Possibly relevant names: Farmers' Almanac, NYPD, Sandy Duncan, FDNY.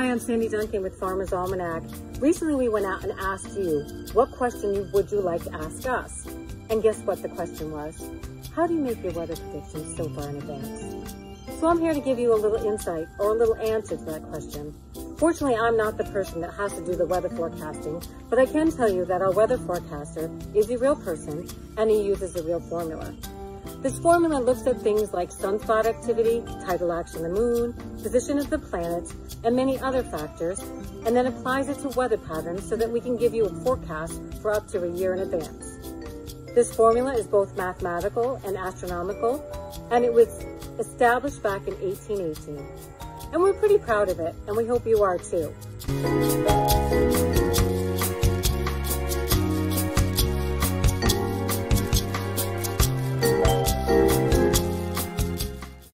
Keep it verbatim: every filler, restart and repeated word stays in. Hi, I'm Sandy Duncan with Farmers' Almanac. Recently we went out and asked you, what question would you like to ask us? And guess what the question was? How do you make your weather predictions so far in advance? So I'm here to give you a little insight or a little answer to that question. Fortunately, I'm not the person that has to do the weather forecasting, but I can tell you that our weather forecaster is a real person and he uses a real formula. This formula looks at things like sun-spot activity, tidal action of the moon, position of the planets, and many other factors, and then applies it to weather patterns so that we can give you a forecast for up to a year in advance. This formula is both mathematical and astronomical, and it was established back in eighteen eighteen. And we're pretty proud of it, and we hope you are too.